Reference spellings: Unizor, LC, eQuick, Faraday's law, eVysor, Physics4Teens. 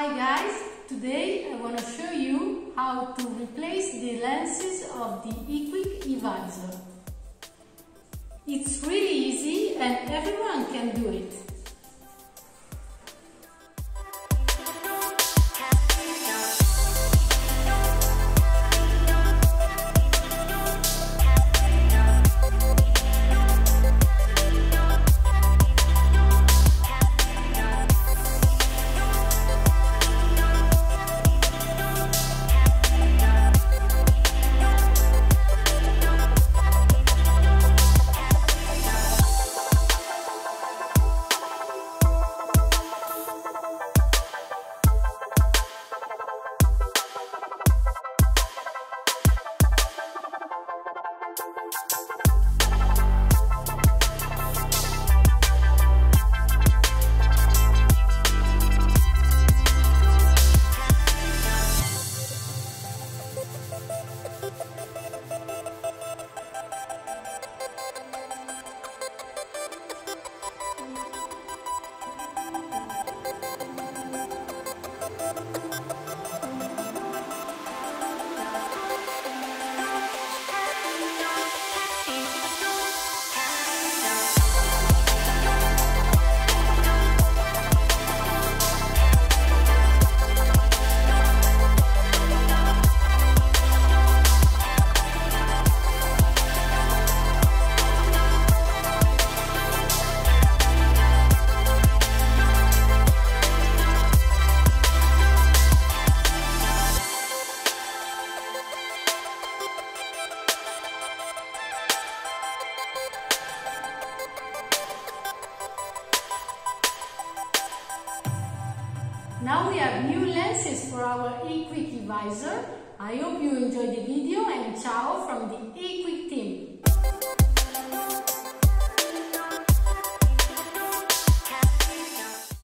Hi guys, today I want to show you how to replace the lenses of the eQuick eVysor. It's really easy and everyone can do it. Now we have new lenses for our eQuick eVysor. I hope you enjoyed the video and ciao from the eQuick.